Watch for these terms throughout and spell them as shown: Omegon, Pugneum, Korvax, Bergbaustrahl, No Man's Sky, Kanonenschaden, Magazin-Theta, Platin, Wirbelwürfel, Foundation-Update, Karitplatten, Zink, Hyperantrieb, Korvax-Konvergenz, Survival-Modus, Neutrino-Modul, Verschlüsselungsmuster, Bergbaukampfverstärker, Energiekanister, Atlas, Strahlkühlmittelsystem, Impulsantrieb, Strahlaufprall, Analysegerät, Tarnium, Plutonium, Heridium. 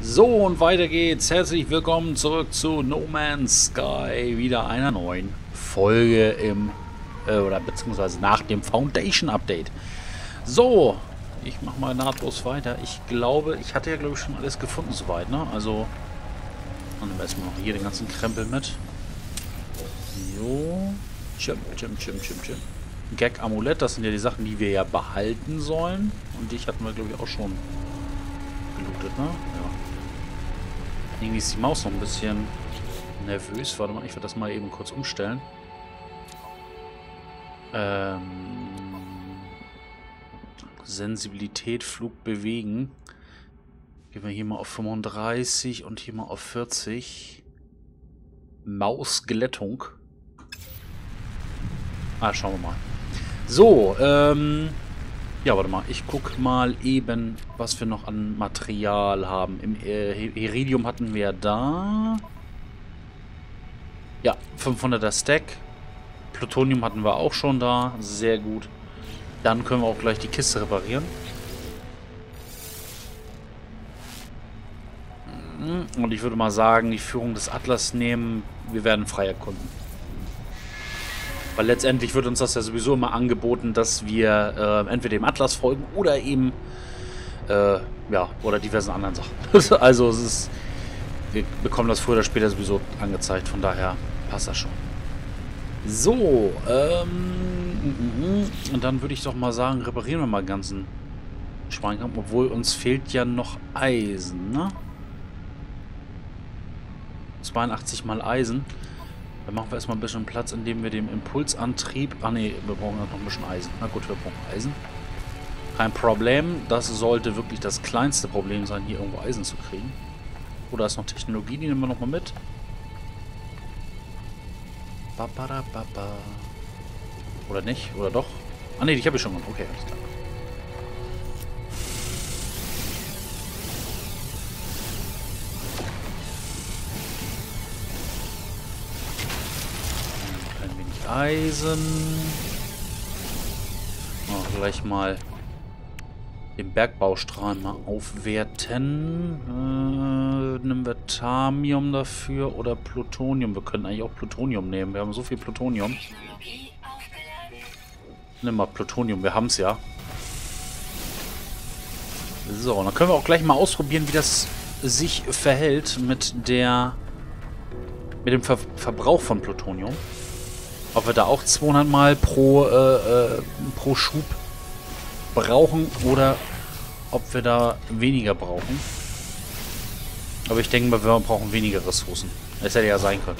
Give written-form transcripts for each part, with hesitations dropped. So, und weiter geht's. Herzlich willkommen zurück zu No Man's Sky. Wieder einer neuen Folge im, oder beziehungsweise nach dem Foundation-Update. So, ich mach mal nahtlos weiter. Ich glaube, ich hatte ja, glaube ich, schon alles gefunden soweit, ne? Also, dann nehmen wir erstmal noch hier den ganzen Krempel mit. So, chim. Gag-Amulett, das sind ja die Sachen, die wir ja behalten sollen. Und dich hatten wir, glaube ich, auch schon gelootet, ne? Ja. Irgendwie ist die Maus noch ein bisschen nervös. Warte mal, ich werde das mal eben kurz umstellen. Sensibilität, Flug, Bewegen. Gehen wir hier mal auf 35 und hier mal auf 40. Mausglättung. Ah, schauen wir mal. So, ja, warte mal. Ich guck mal eben, was wir noch an Material haben. Im Heridium hatten wir da... Ja, 500er Stack. Plutonium hatten wir auch schon da. Sehr gut. Dann können wir auch gleich die Kiste reparieren. Und ich würde mal sagen, die Führung des Atlas nehmen. Wir werden frei erkunden. Weil letztendlich wird uns das ja sowieso immer angeboten, dass wir entweder dem Atlas folgen oder eben, ja, oder diversen anderen Sachen. Also es ist, wir bekommen das früher oder später sowieso angezeigt, von daher passt das schon. So, und dann würde ich doch mal sagen, reparieren wir mal den ganzen Schweinkampf, obwohl uns fehlt ja noch Eisen, ne? 82 mal Eisen. Dann machen wir erstmal ein bisschen Platz, indem wir dem Impulsantrieb... Ah ne, wir brauchen noch ein bisschen Eisen. Na gut, wir brauchen Eisen. Kein Problem. Das sollte wirklich das kleinste Problem sein, hier irgendwo Eisen zu kriegen. Oder ist noch Technologie, die nehmen wir nochmal mit. Oder nicht? Oder doch? Ah ne, die habe ich schon gemacht. Okay, alles klar. Eisen. Oh, gleich mal den Bergbaustrahl mal aufwerten. Nehmen wir Tarnium dafür oder Plutonium. Wir können eigentlich auch Plutonium nehmen. Wir haben so viel Plutonium. Nimm mal Plutonium, wir haben es ja. So, dann können wir auch gleich mal ausprobieren, wie das sich verhält mit der mit dem Verbrauch von Plutonium. Ob wir da auch 200 Mal pro Schub brauchen oder ob wir da weniger brauchen. Aber ich denke mal, wir brauchen weniger Ressourcen. Das hätte ja sein können.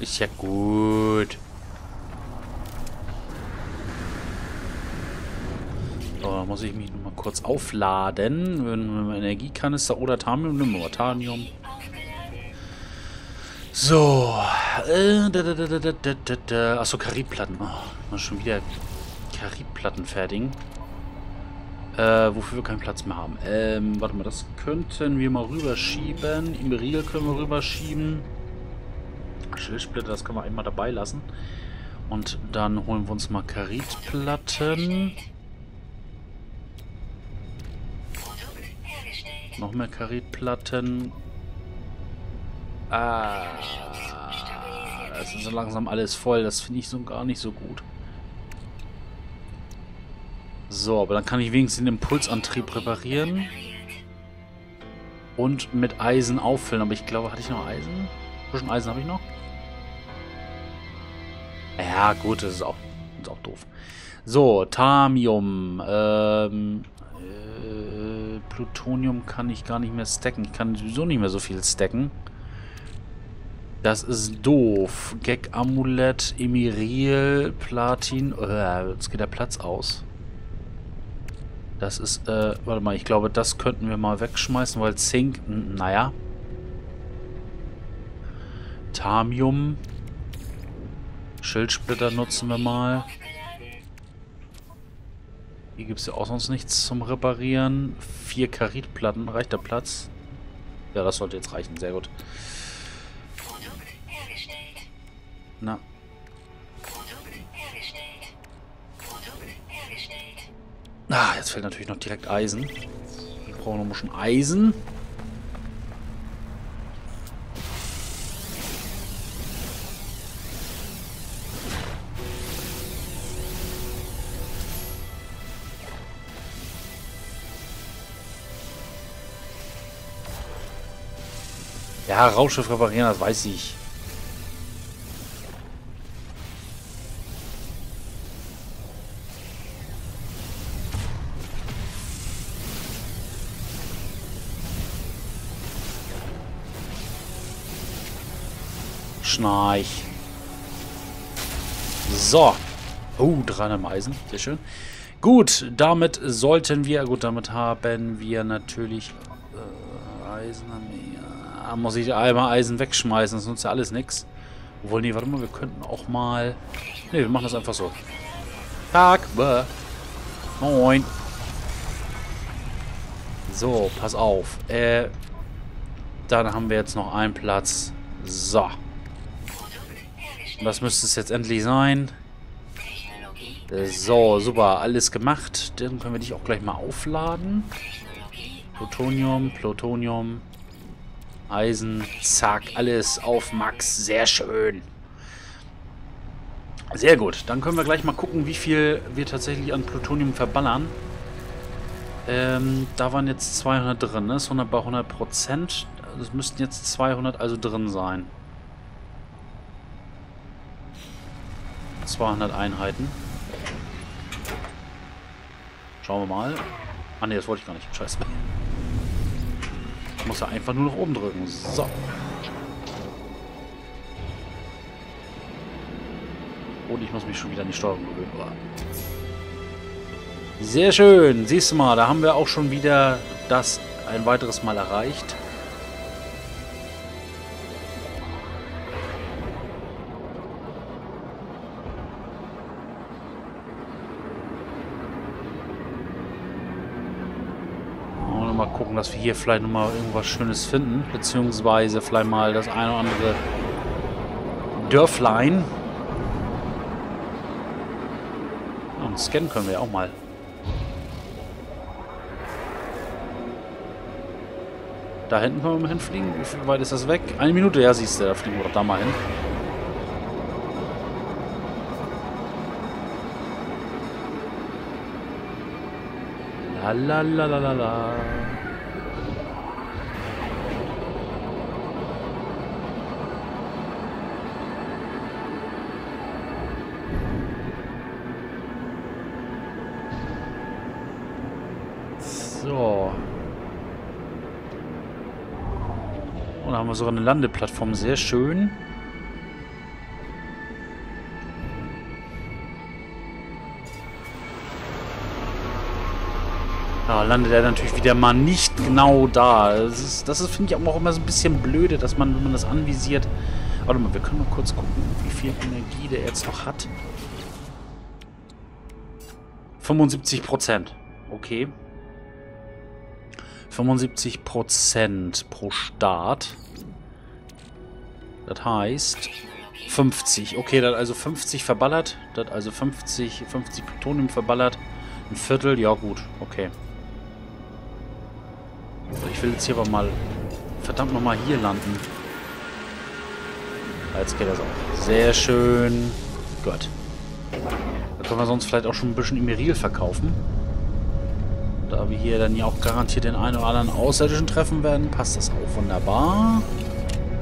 Ist ja gut. So, da muss ich mich nochmal kurz aufladen. Wenn wir mit dem Energiekanister oder Tarnium nehmen, oder Tarnium. So. Achso, Karitplatten. Oh, schon wieder Karitplatten fertigen. Wofür wir keinen Platz mehr haben. Warte mal, das könnten wir mal rüberschieben. Emeril können wir rüberschieben. Schildsplitter, das können wir einmal dabei lassen. Und dann holen wir uns mal Karitplatten. Noch mehr Karitplatten. Ah, das ist so langsam alles voll. Das finde ich so gar nicht so gut. So, aber dann kann ich wenigstens den Impulsantrieb reparieren. Und mit Eisen auffüllen. Aber ich glaube, hatte ich noch Eisen? Ein bisschen Eisen habe ich noch. Ja, gut, das ist auch doof. So, Thamium. Plutonium kann ich gar nicht mehr stacken. Ich kann sowieso nicht mehr so viel stacken. Das ist doof. Gag-Amulett, Emeril, Platin. Jetzt geht der Platz aus. Das ist, warte mal, ich glaube, das könnten wir mal wegschmeißen, weil Zink, naja. Thamium. Schildsplitter nutzen wir mal. Hier gibt es ja auch sonst nichts zum Reparieren. 4 Karitplatten. Reicht der Platz? Ja, das sollte jetzt reichen. Sehr gut. Na. Ah, jetzt fällt natürlich noch direkt Eisen. Wir brauchen noch ein bisschen Eisen. Ja, Raumschiff reparieren, das weiß ich. Schnarch. So. Oh, 3 am Eisen. Sehr schön. Gut, damit sollten wir... Gut, damit haben wir natürlich... Eisen haben wir... Muss ich einmal Eisen wegschmeißen, sonst nutzt ja alles nichts. Obwohl, nee, warte mal, wir könnten auch mal... Nee, wir machen das einfach so. Tag, bäh. Moin. So, pass auf. Dann haben wir jetzt noch einen Platz. So. Und das müsste es jetzt endlich sein. So, super, alles gemacht. Dann können wir dich auch gleich mal aufladen. Plutonium, Plutonium. Eisen, zack, alles auf Max, sehr schön. Sehr gut, dann können wir gleich mal gucken, wie viel wir tatsächlich an Plutonium verballern. Da waren jetzt 200 drin, ne? Das ist 100 bei 100%. Es müssten jetzt 200 also drin sein. 200 Einheiten. Schauen wir mal. Ah ne, das wollte ich gar nicht, scheiße. Ich muss ja einfach nur nach oben drücken. So. Und ich muss mich schon wieder an die Steuerung gewöhnen. Sehr schön. Siehst du mal, da haben wir auch schon wieder das ein weiteres Mal erreicht. Dass wir hier vielleicht noch mal irgendwas Schönes finden, beziehungsweise vielleicht mal das eine oder andere Dörflein. Und scannen können wir auch mal. Da hinten können wir mal hinfliegen. Wie weit ist das weg? 1 Minute, ja, siehst du, da fliegen wir doch da mal hin. La la la la la. So. Und da haben wir sogar eine Landeplattform. Sehr schön. Da landet er natürlich wieder mal nicht genau da. Das ist finde ich auch immer so ein bisschen blöde, dass man, wenn man das anvisiert... Warte mal, wir können mal kurz gucken, wie viel Energie der jetzt noch hat. 75%. Okay. 75% pro Start. Das heißt 50. Okay, das hat also 50 verballert. Das hat also 50 Plutonium verballert. Ein Viertel, ja gut, okay. So, ich will jetzt hier aber mal verdammt nochmal hier landen. Jetzt geht das auch. Sehr schön. Gut. Da können wir sonst vielleicht auch schon ein bisschen Emeril verkaufen. Da wir hier dann ja auch garantiert den einen oder anderen Außerirdischen treffen werden, passt das auch wunderbar.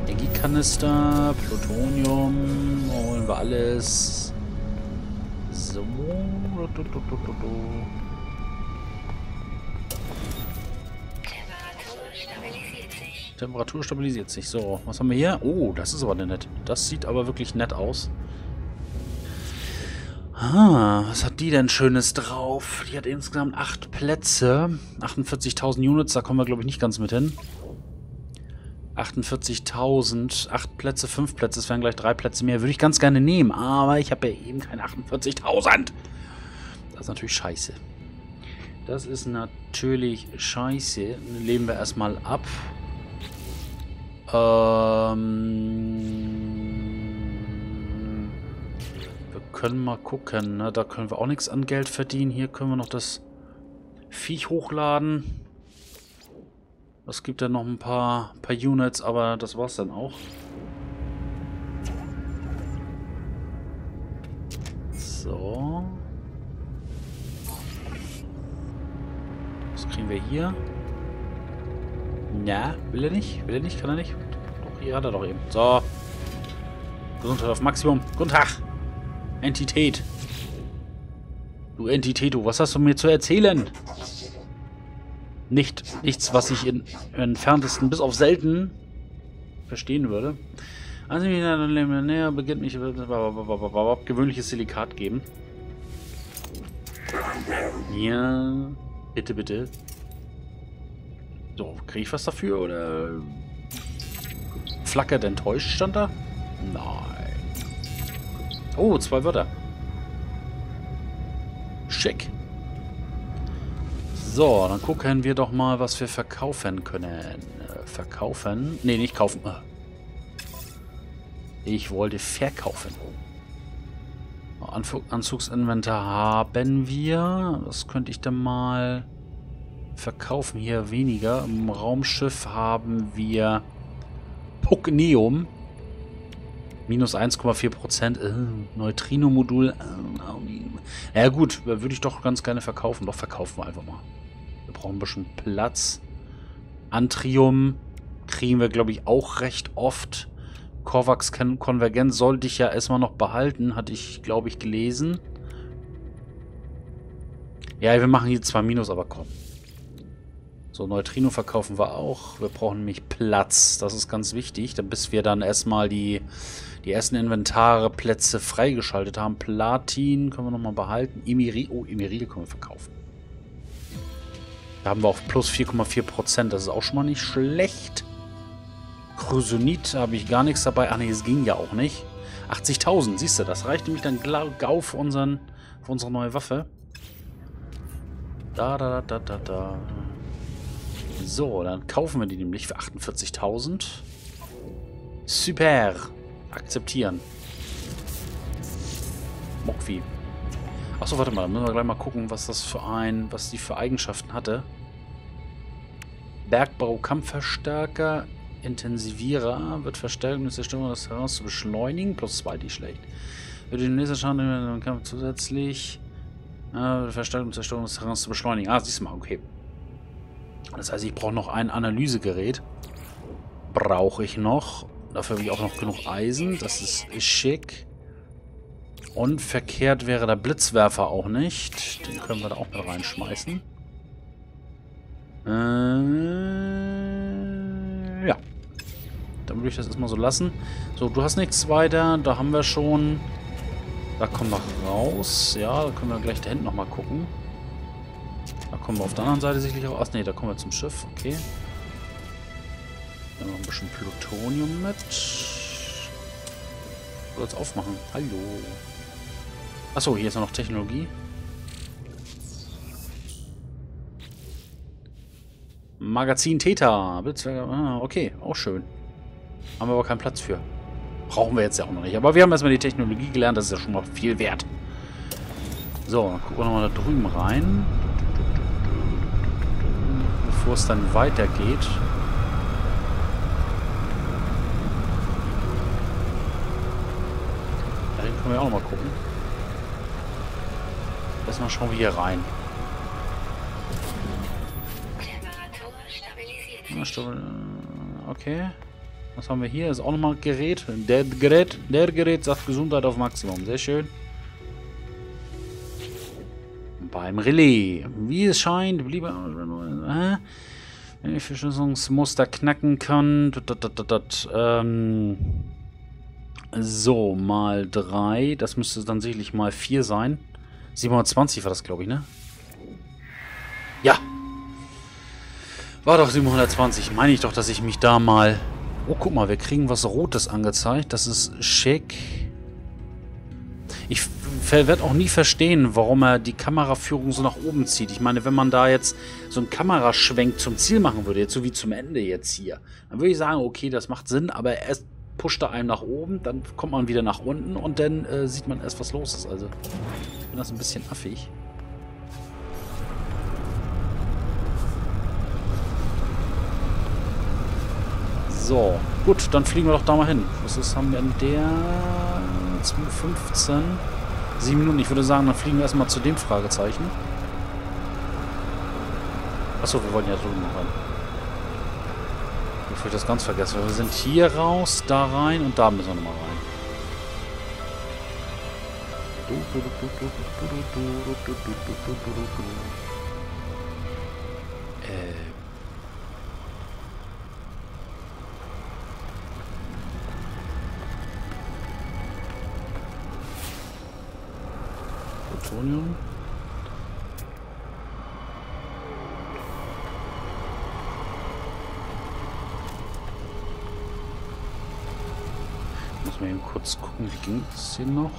Energiekanister, Plutonium, holen wir alles. So. Temperatur stabilisiert sich. Temperatur stabilisiert sich. So, was haben wir hier? Oh, das ist aber nett. Das sieht aber wirklich nett aus. Ah, was hat die denn Schönes drauf? Die hat insgesamt 8 Plätze. 48.000 Units, da kommen wir, glaube ich, nicht ganz mit hin. 48.000, 8 Plätze, 5 Plätze, es wären gleich 3 Plätze mehr. Würde ich ganz gerne nehmen, aber ich habe ja eben keine 48.000. Das ist natürlich scheiße. Das ist natürlich scheiße. Leben wir erstmal ab. Wir können mal gucken. Ne? Da können wir auch nichts an Geld verdienen. Hier können wir noch das Viech hochladen. Es gibt ja noch ein paar Units, aber das war's dann auch. So. Was kriegen wir hier? Na, will er nicht? Will er nicht? Kann er nicht? Doch, hier hat er doch eben. So. Gesundheit auf Maximum. Guten Tag. Entität. Du Entität, du. Was hast du mir zu erzählen? Nichts, was ich im entferntesten bis auf selten verstehen würde. Also näher beginnt mich gewöhnliches Silikat geben. Ja, bitte. So, kriege ich was dafür oder flackert enttäuscht stand da? Nein. Oh, 2 Wörter. Schick. So, dann gucken wir doch mal, was wir verkaufen können. Verkaufen? Ne, nicht kaufen. Ich wollte verkaufen. Anzugsinventar haben wir. Was könnte ich denn mal verkaufen? Hier weniger. Im Raumschiff haben wir Pugneum. Minus 1,4%. Neutrino-Modul. Ja gut, würde ich doch ganz gerne verkaufen. Doch, verkaufen wir einfach mal. Wir brauchen ein bisschen Platz. Antrium kriegen wir, glaube ich, auch recht oft. Korvax-Konvergenz sollte ich ja erstmal noch behalten. Hatte ich, glaube ich, gelesen. Ja, wir machen hier zwar Minus, aber komm. So, Neutrino verkaufen wir auch. Wir brauchen nämlich Platz. Das ist ganz wichtig, bis wir dann erstmal die ersten Inventare, Plätze freigeschaltet haben. Platin können wir nochmal behalten. Emeril, oh, Emeril können wir verkaufen. Da haben wir auch plus 4,4%. Das ist auch schon mal nicht schlecht. Krysonit habe ich gar nichts dabei. Ach nee, es ging ja auch nicht. 80.000, siehst du, das reicht nämlich dann gau für unsere neue Waffe. Da. So, dann kaufen wir die nämlich für 48.000. Super. Akzeptieren. Mokvi. Achso, warte mal, dann müssen wir gleich mal gucken, was die für Eigenschaften hatte. Bergbaukampfverstärker, Intensivierer, wird verstärkt, um die Zerstörung des Terrains zu beschleunigen. Plus 2, nicht schlecht. Wird den nächsten Schaden im Kampf zusätzlich verstärkt, um die Zerstörung des Terrains zu beschleunigen. Ah, siehst du mal, okay. Das heißt, ich brauche noch ein Analysegerät. Brauche ich noch. Dafür habe ich auch noch genug Eisen. Das ist schick. Und verkehrt wäre der Blitzwerfer auch nicht. Den können wir da auch mal reinschmeißen. Ja. Dann würde ich das erstmal so lassen. So, du hast nichts weiter. Da haben wir schon... Da kommen wir raus. Ja, da können wir gleich da hinten nochmal gucken. Da kommen wir auf der anderen Seite sicherlich auch... Ach nee, da kommen wir zum Schiff. Okay. Nehmen wir ein bisschen Plutonium mit. Ich soll das aufmachen. Hallo. Achso, hier ist noch Technologie. Magazin-Theta. Ah, okay, auch schön. Haben wir aber keinen Platz für. Brauchen wir jetzt ja auch noch nicht. Aber wir haben erstmal die Technologie gelernt. Das ist ja schon mal viel wert. So, dann gucken wir nochmal da drüben rein. Bevor es dann weitergeht. Können wir auch noch mal gucken. Erstmal schauen wir hier rein. Okay. Was haben wir hier? Ist auch nochmal ein Gerät. Der Gerät sagt Gesundheit auf Maximum. Sehr schön. Beim Relais. Wie es scheint, wenn wir Verschlüsselungsmuster knacken können. So, mal 3. Das müsste dann sicherlich mal 4 sein. 720 war das, glaube ich, ne? Ja. War doch 720. Meine ich doch, dass ich mich da mal Oh, guck mal, wir kriegen was Rotes angezeigt. Das ist schick. Ich werde auch nie verstehen, warum er die Kameraführung so nach oben zieht. Ich meine, wenn man da jetzt so einen Kameraschwenk zum Ziel machen würde, jetzt so wie zum Ende jetzt hier, dann würde ich sagen, okay, das macht Sinn, aber er pusht da einem nach oben, dann kommt man wieder nach unten und dann sieht man erst, was los ist. Also, ich finde das ein bisschen affig. So, gut, dann fliegen wir doch da mal hin. Was ist, haben wir in der 2:15? 7 Minuten. Ich würde sagen, dann fliegen wir erstmal zu dem Fragezeichen. Achso, wir wollen ja drüben noch rein. Bevor ich das ganz vergesse. Wir sind hier raus, da rein und da müssen wir nochmal rein. Plutonium. Ich muss mal eben kurz gucken, wie ging es hier noch?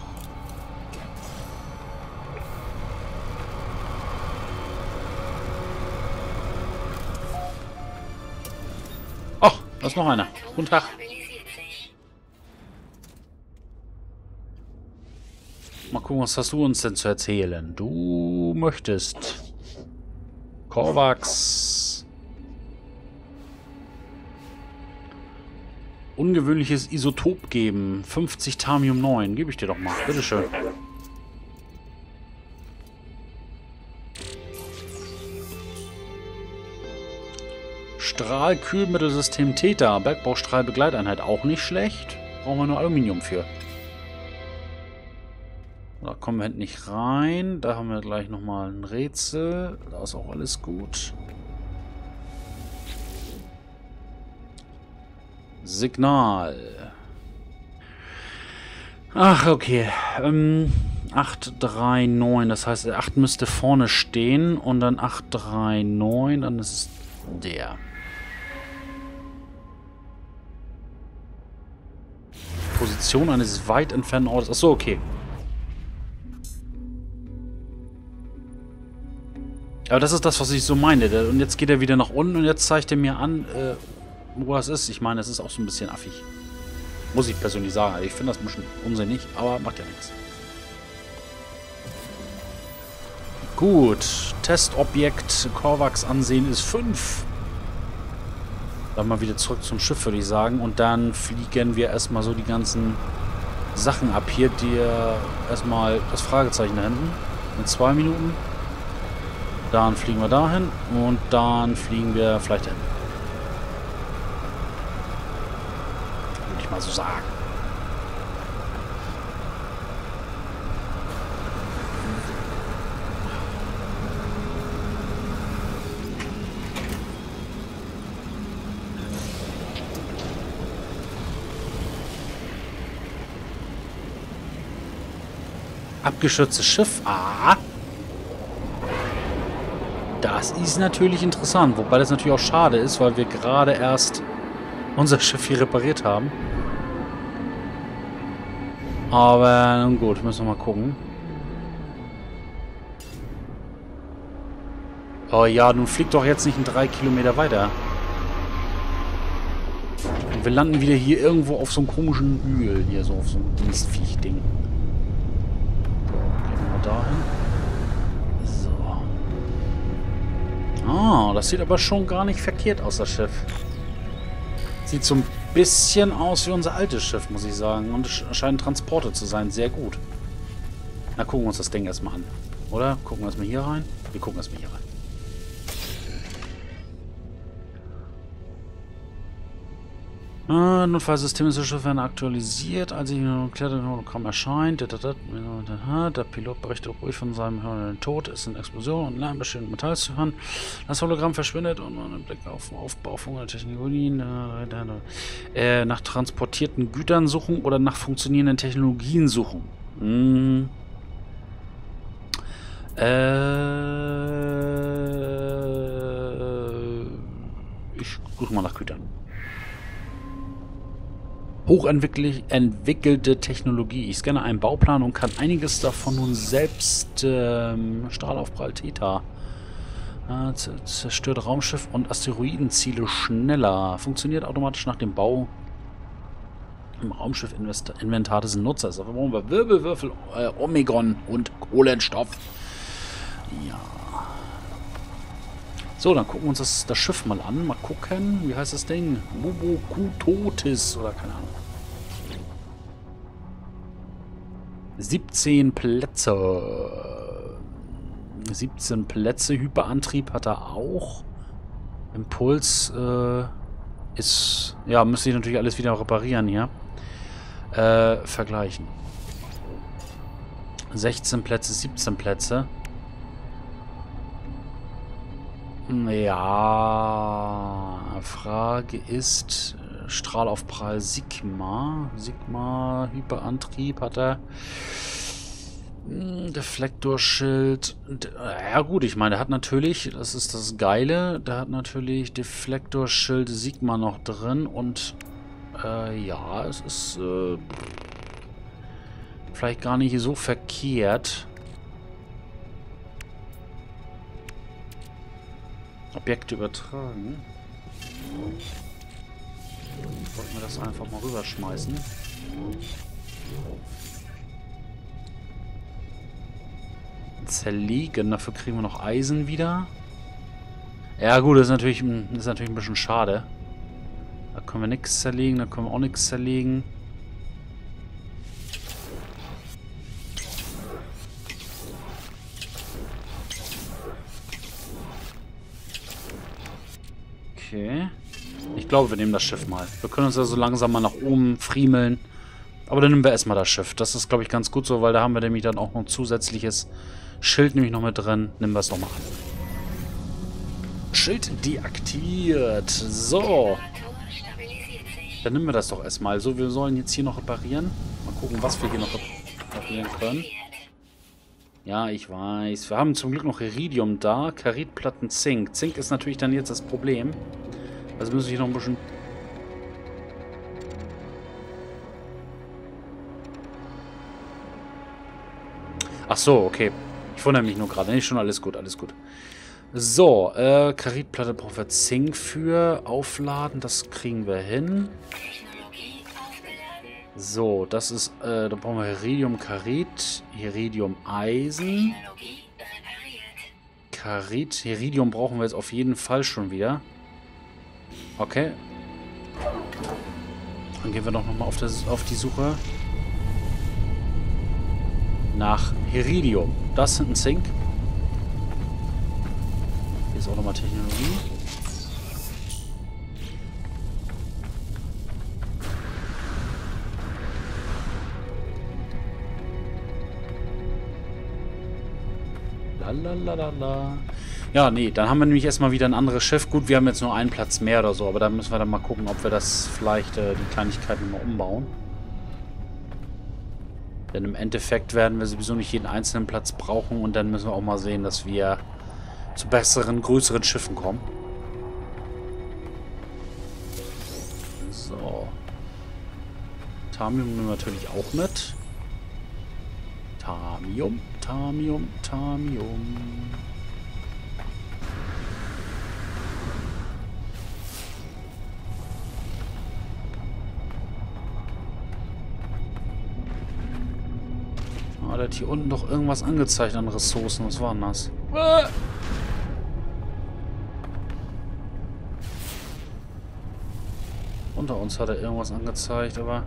Oh, da ist noch einer. Guten Tag. Mal gucken, was hast du uns denn zu erzählen? Du möchtest Korvax. Ungewöhnliches Isotop geben. 50 Thamium 9. Gebe ich dir doch mal. Bitteschön. Strahlkühlmittelsystem Theta. Bergbaustrahl Begleiteinheit. Auch nicht schlecht. Brauchen wir nur Aluminium für. Da kommen wir hinten nicht rein. Da haben wir gleich nochmal ein Rätsel. Da ist auch alles gut. Signal. Ach, okay. 839. Das heißt, der 8 müsste vorne stehen. Und dann 839. Dann ist der. Position eines weit entfernten Ortes. Achso, okay. Aber das ist das, was ich so meine. Und jetzt geht er wieder nach unten und jetzt zeigt er mir an, wo das ist. Ich meine, das ist auch so ein bisschen affig. Muss ich persönlich sagen. Ich finde das ein bisschen unsinnig, aber macht ja nichts. Gut. Testobjekt Korvax ansehen ist 5. Dann mal wieder zurück zum Schiff, würde ich sagen. Und dann fliegen wir erstmal so die ganzen Sachen ab. Hier dir erstmal das Fragezeichen da hinten. In 2 Minuten. Dann fliegen wir dahin und dann fliegen wir vielleicht hin. Würde ich mal so sagen. Abgeschütztes Schiff. Ah! Das ist natürlich interessant, wobei das natürlich auch schade ist, weil wir gerade erst unser Schiff hier repariert haben. Aber nun gut, müssen wir mal gucken. Oh ja, nun fliegt doch jetzt nicht in 3 Kilometer weiter. Und wir landen wieder hier irgendwo auf so einem komischen Hügel, hier so auf so einem Dienstviech-Ding. Gehen wir dahin. Ah, das sieht aber schon gar nicht verkehrt aus, das Schiff. Sieht so ein bisschen aus wie unser altes Schiff, muss ich sagen. Und es scheinen Transporte zu sein. Sehr gut. Na, gucken wir uns das Ding erstmal an. Oder? Gucken wir erstmal hier rein. Wir gucken erstmal hier rein. Notfallsystem des Schiffes werden aktualisiert, als ich ein Hologramm erscheint. Der Pilot berichtet ruhig von seinem Tod. Es sind Explosionen und Lärm bestimmten Metalls zu hören. Das Hologramm verschwindet und man einen Blick auf den Aufbau von Technologien nach transportierten Gütern suchen oder nach funktionierenden Technologien suchen. Hm. Ich suche mal nach Gütern. Hochentwickelte Technologie. Ich scanne einen Bauplan und kann einiges davon nun selbst Strahlaufprall Theta. Zerstört Raumschiff und Asteroidenziele schneller. Funktioniert automatisch nach dem Bau im Raumschiff-Inventar des Nutzers. Dafür brauchen wir Wirbelwürfel, Omegon und Kohlenstoff. Ja. So, dann gucken wir uns das Schiff mal an. Mal gucken, wie heißt das Ding? Bubokutotis oder keine Ahnung. 17 Plätze. 17 Plätze. Hyperantrieb hat er auch. Impuls ist... Ja, müsste ich natürlich alles wieder reparieren hier. Vergleichen. 16 Plätze, 17 Plätze. Ja, Frage ist, Strahlaufprall Sigma. Sigma, Hyperantrieb hat er. Deflektorschild. Ja gut, ich meine, der hat natürlich, das ist das Geile, der hat natürlich Deflektorschild Sigma noch drin und ja, es ist vielleicht gar nicht so verkehrt. Objekte übertragen. Wollten wir das einfach mal rüberschmeißen. Zerlegen. Dafür kriegen wir noch Eisen wieder. Ja gut, das ist natürlich ein bisschen schade. Da können wir nichts zerlegen, da können wir auch nichts zerlegen. Okay. Ich glaube, wir nehmen das Schiff mal. Wir können uns ja so langsam mal nach oben friemeln. Aber dann nehmen wir erstmal das Schiff. Das ist, glaube ich, ganz gut so, weil da haben wir nämlich dann auch noch ein zusätzliches Schild nämlich noch mit drin. Nehmen wir es nochmal an. Schild deaktiviert. So. Dann nehmen wir das doch erstmal. So, wir sollen jetzt hier noch reparieren. Mal gucken, was wir hier noch reparieren können. Ja, ich weiß. Wir haben zum Glück noch Heridium da. Karitplatten, Zink. Zink ist natürlich dann jetzt das Problem. Also müssen wir noch ein bisschen... Ach so, okay. Ich wundere mich nur gerade. Nee, schon alles gut, alles gut. So, Karitplatte brauchen wir Zink für. Aufladen, das kriegen wir hin. So, das ist, da brauchen wir Heridium Karit, Heridium Eisen. Karit, Heridium brauchen wir jetzt auf jeden Fall schon wieder. Okay. Dann gehen wir doch nochmal auf die Suche nach Heridium. Das sind ein Zink. Hier ist auch nochmal Technologie. Lalalala. Ja, nee, dann haben wir nämlich erstmal wieder ein anderes Schiff. Gut, wir haben jetzt nur einen Platz mehr oder so, aber da müssen wir dann mal gucken, ob wir das vielleicht die Kleinigkeiten mal umbauen. Denn im Endeffekt werden wir sowieso nicht jeden einzelnen Platz brauchen und dann müssen wir auch mal sehen, dass wir zu besseren, größeren Schiffen kommen. So. Thamium nehmen wir natürlich auch mit. Thamium, Thamium, Thamium. Ah, da hat hier unten doch irgendwas angezeigt an Ressourcen. Was war denn das? Unter uns hat er irgendwas angezeigt, aber...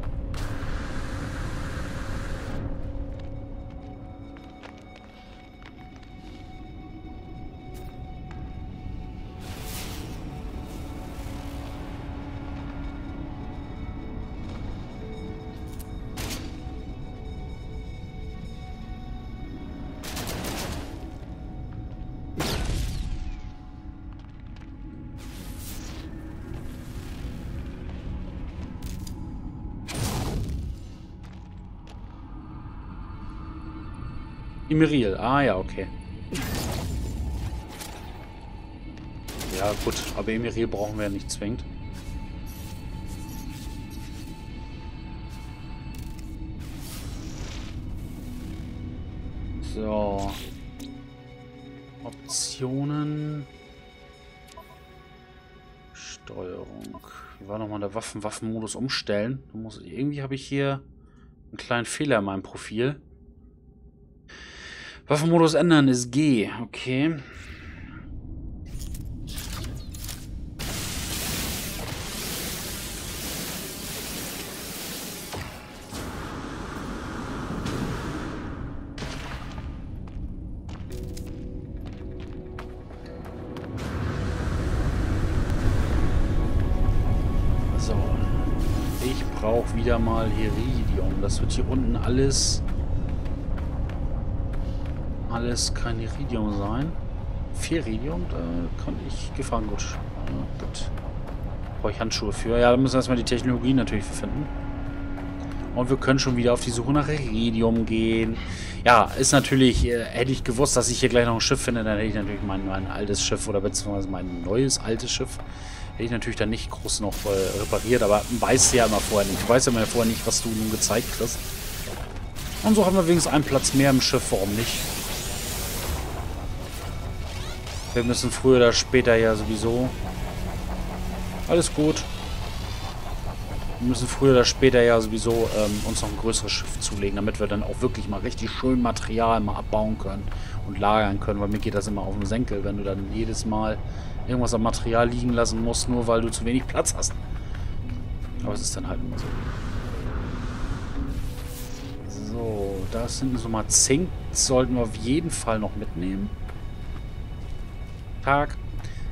Emeril. Ah ja, okay. Ja gut, aber Emeril brauchen wir ja nicht zwingend. So. Optionen. Steuerung. Wie war nochmal der Waffenmodus umstellen? Irgendwie habe ich hier einen kleinen Fehler in meinem Profil. Waffenmodus ändern ist G. Okay. Wieder mal Heridium. Das wird hier unten alles kein Heridium sein. Feridium, da kann ich gefangen. Gut. Gut. Brauche ich Handschuhe für. Ja, da müssen wir erstmal die Technologien natürlich finden. Und wir können schon wieder auf die Suche nach Heridium gehen. Ja, ist natürlich, hätte ich gewusst, dass ich hier gleich noch ein Schiff finde, dann hätte ich natürlich mein altes Schiff oder beziehungsweise mein neues altes Schiff. Hätte ich natürlich dann nicht groß noch repariert, aber weißt ja immer vorher nicht. Du weißt ja immer vorher nicht, was du nun gezeigt kriegst. Und so haben wir wenigstens einen Platz mehr im Schiff, warum nicht? Wir müssen früher oder später ja sowieso... Alles gut. Wir müssen früher oder später ja sowieso uns noch ein größeres Schiff zulegen, damit wir dann auch wirklich mal richtig schön Material mal abbauen können und lagern können, weil mir geht das immer auf den Senkel, wenn du dann jedes Mal irgendwas am Material liegen lassen musst, nur weil du zu wenig Platz hast. Aber es ist dann halt immer so. So, das sind so mal Zink. Das sollten wir auf jeden Fall noch mitnehmen. Tag.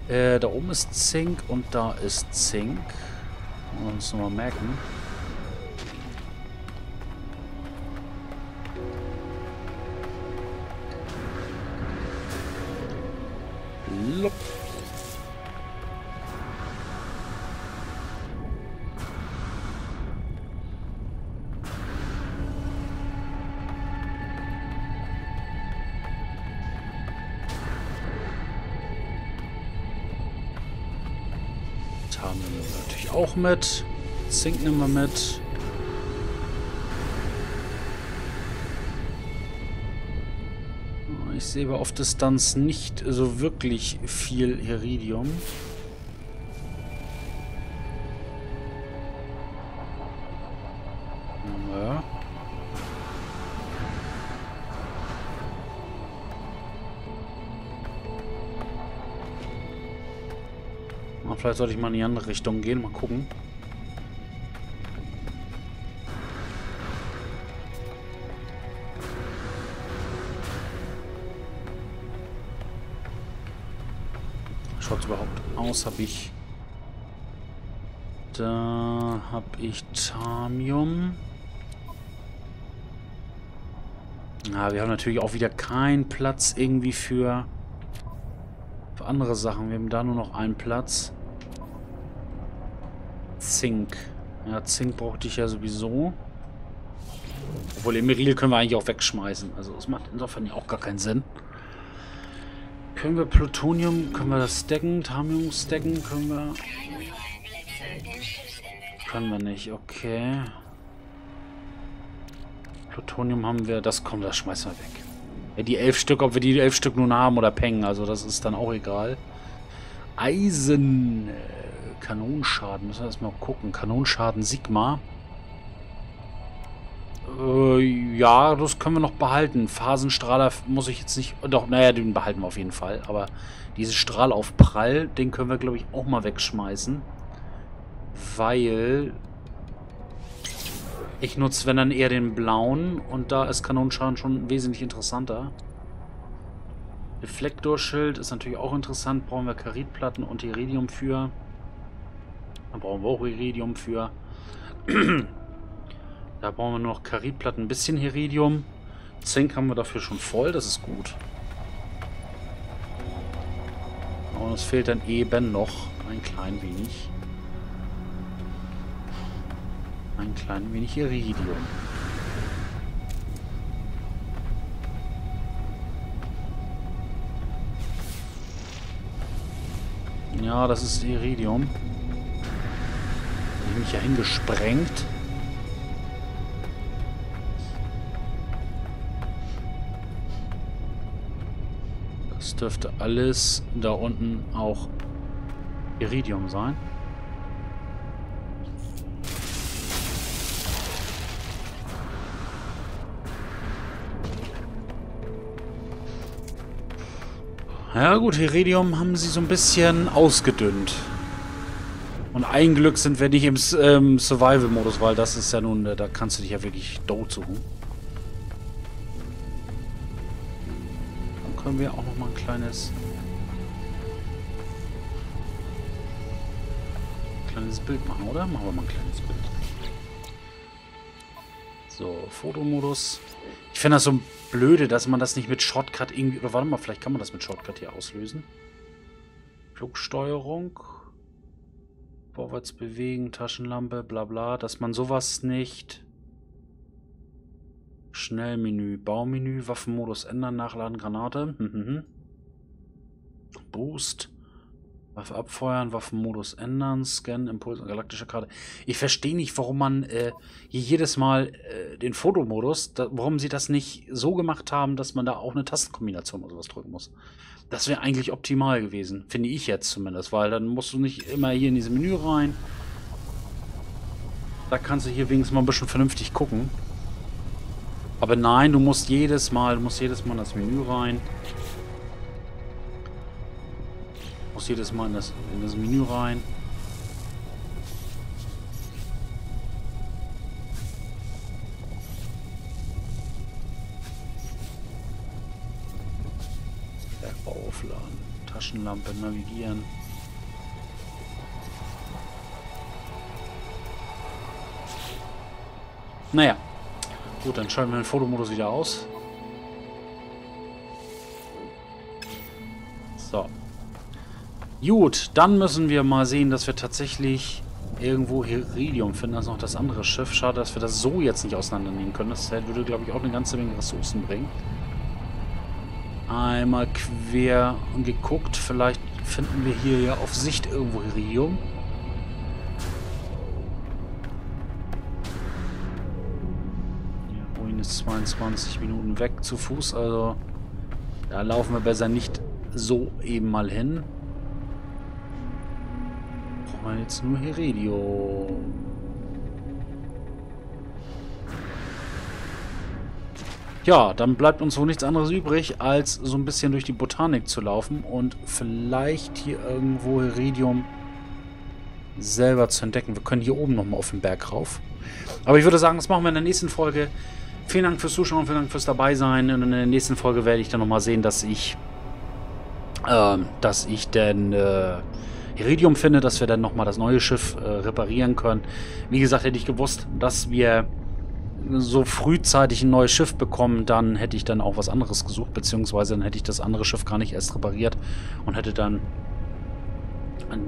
Da oben ist Zink und da ist Zink. Uns nochmal merken. Lopp. Tarnium nehmen wir natürlich auch mit. Zink nehmen wir mit. Ich sehe aber auf Distanz nicht so wirklich viel Heridium. Ja. Na, vielleicht sollte ich mal in die andere Richtung gehen, mal gucken. Überhaupt aus? Da habe ich Thamium. Ja, wir haben natürlich auch wieder keinen Platz irgendwie für andere Sachen. Wir haben da nur noch einen Platz. Zink. Ja, Zink brauchte ich ja sowieso. Obwohl, Emeril können wir eigentlich auch wegschmeißen. Also das macht insofern ja auch gar keinen Sinn. Können wir Plutonium, können wir das stacken? Tarnium stacken, können wir... Können wir nicht, okay. Plutonium haben wir, das kommt, das schmeißen wir weg. Ja, die 11 Stück, ob wir die 11 Stück nun haben oder pengen, also das ist dann auch egal. Eisen, Kanonenschaden, müssen wir erstmal gucken. Kanonenschaden Sigma. Ja, das können wir noch behalten. Phasenstrahler muss ich jetzt nicht... Doch, naja, den behalten wir auf jeden Fall. Aber dieses Strahlaufprall, den können wir, glaube ich, auch mal wegschmeißen. Weil... Ich nutze, wenn dann, eher den blauen. Und da ist Kanonenschaden schon wesentlich interessanter. Deflektorschild ist natürlich auch interessant. Brauchen wir Karitplatten und Heridium für. Da brauchen wir auch Heridium für. Da brauchen wir nur noch Karitplatten, ein bisschen Heridium. Zink haben wir dafür schon voll, das ist gut. Aber uns fehlt dann eben noch ein klein wenig. Ein klein wenig Heridium. Ja, das ist Heridium. Ich habe mich ja hingesprengt. Das dürfte alles da unten auch Heridium sein. Ja gut, Heridium haben sie so ein bisschen ausgedünnt. Und ein Glück sind wir nicht im Survival-Modus, weil das ist ja nun, da kannst du dich ja wirklich dood suchen. Dann können wir auch nochmal ein kleines Bild machen, oder? Machen wir mal ein kleines Bild. So, Fotomodus. Ich finde das so blöde, dass man das nicht mit Shortcut irgendwie... Oder warte mal, vielleicht kann man das mit Shortcut hier auslösen. Flugsteuerung. Vorwärts bewegen, Taschenlampe, bla bla. Dass man sowas nicht... Schnellmenü, Baumenü, Waffenmodus ändern, nachladen, Granate. Boost. Waffe abfeuern, Waffenmodus ändern, Scan, Impuls, galaktische Karte. Ich verstehe nicht, warum man hier jedes Mal den Fotomodus, warum sie das nicht so gemacht haben, dass man da auch eine Tastenkombination oder sowas drücken muss. Das wäre eigentlich optimal gewesen, finde ich jetzt zumindest, weil dann musst du nicht immer hier in dieses Menü rein. Da kannst du hier wenigstens mal ein bisschen vernünftig gucken. Aber nein, du musst jedes Mal in das Menü rein. In das Menü rein. Bergbau aufladen, Taschenlampe, navigieren. Naja, gut, dann schalten wir den Fotomodus wieder aus. So. Gut, dann müssen wir mal sehen, dass wir tatsächlich irgendwo Heridium finden. Das ist noch das andere Schiff. Schade, dass wir das so jetzt nicht auseinandernehmen können. Das würde, glaube ich, auch eine ganze Menge Ressourcen bringen. Einmal quer geguckt. Vielleicht finden wir hier ja auf Sicht irgendwo Heridium. Hier, Ruin ist 22 Minuten weg zu Fuß. Also da laufen wir besser nicht so eben mal hin. Jetzt nur Heridium. Ja, dann bleibt uns wohl nichts anderes übrig, als so ein bisschen durch die Botanik zu laufen und vielleicht hier irgendwo Heridium selber zu entdecken. Wir können hier oben nochmal auf den Berg rauf. Aber ich würde sagen, das machen wir in der nächsten Folge. Vielen Dank fürs Zuschauen, vielen Dank fürs Dabeisein. Und in der nächsten Folge werde ich dann nochmal sehen, dass ich Heridium finde, dass wir dann nochmal das neue Schiff reparieren können. Wie gesagt, hätte ich gewusst, dass wir so frühzeitig ein neues Schiff bekommen, dann hätte ich dann auch was anderes gesucht, beziehungsweise dann hätte ich das andere Schiff gar nicht erst repariert und hätte dann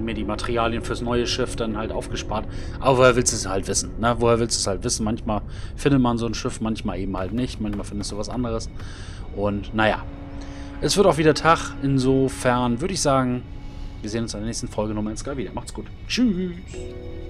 mir die Materialien fürs neue Schiff dann halt aufgespart. Aber woher willst du es halt wissen? Ne? Woher willst du es halt wissen? Manchmal findet man so ein Schiff, manchmal eben halt nicht. Manchmal findest du was anderes. Und naja, es wird auch wieder Tag. Insofern würde ich sagen... Wir sehen uns in der nächsten Folge No Man's Sky wieder. Macht's gut. Tschüss.